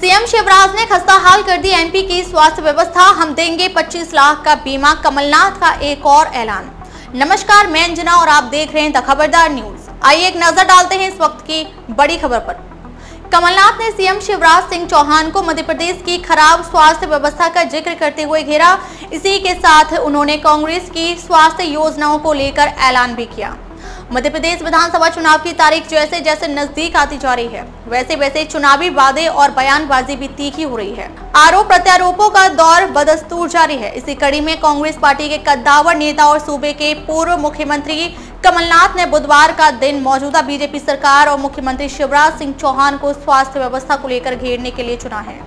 CM Shivraj ने खस्ताहाल कर दी एमपी की स्वास्थ्य व्यवस्था, हम देंगे 25 लाख का बीमा, कमलनाथ का एक और ऐलान। नमस्कार, मैं अंजना और आप देख रहे हैं द खबरदार न्यूज़। आइए एक नजर डालते हैं इस वक्त की बड़ी खबर पर। कमलनाथ ने सीएम शिवराज सिंह चौहान को मध्य प्रदेश की खराब स्वास्थ्य व्यवस्था का जिक्र करते हुए घेरा। इसी के साथ उन्होंने कांग्रेस की स्वास्थ्य योजनाओं को लेकर ऐलान भी किया। मध्य प्रदेश विधानसभा चुनाव की तारीख जैसे जैसे नजदीक आती जा रही है, वैसे वैसे चुनावी वादे और बयानबाजी भी तीखी हो रही है। आरोप प्रत्यारोपों का दौर बदस्तूर जारी है। इसी कड़ी में कांग्रेस पार्टी के कद्दावर नेता और सूबे के पूर्व मुख्यमंत्री कमलनाथ ने बुधवार का दिन मौजूदा बीजेपी सरकार और मुख्यमंत्री शिवराज सिंह चौहान को स्वास्थ्य व्यवस्था को लेकर घेरने के लिए चुना है।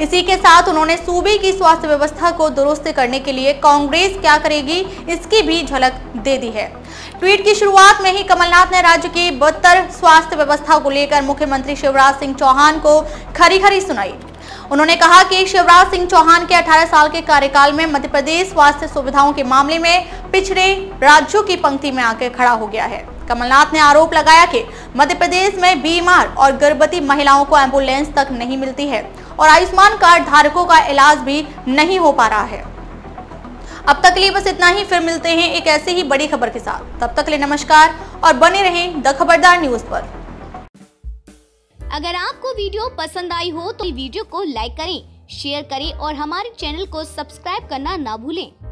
इसी के साथ उन्होंने सूबे की स्वास्थ्य व्यवस्था को दुरुस्त करने के लिए कांग्रेस क्या करेगी, इसकी भी झलक दे दी है। ट्वीट की शुरुआत में ही कमलनाथ ने राज्य की बदतर स्वास्थ्य व्यवस्था को लेकर मुख्यमंत्री शिवराज सिंह चौहान को खरी खरी सुनाई। उन्होंने कहा कि शिवराज सिंह चौहान के 18 साल के कार्यकाल में मध्य प्रदेश स्वास्थ्य सुविधाओं के मामले में पिछड़े राज्यों की पंक्ति में आकर खड़ा हो गया है। कमलनाथ ने आरोप लगाया कि मध्य प्रदेश में बीमार और गर्भवती महिलाओं को एम्बुलेंस तक नहीं मिलती है और आयुष्मान कार्ड धारकों का इलाज भी नहीं हो पा रहा है। अब तक के लिए बस इतना ही, फिर मिलते हैं एक ऐसी ही बड़ी खबर के साथ। तब तक के लिए नमस्कार और बने रहें द खबरदार न्यूज़ पर। अगर आपको वीडियो पसंद आई हो तो वीडियो को लाइक करें, शेयर करें और हमारे चैनल को सब्सक्राइब करना ना भूलें।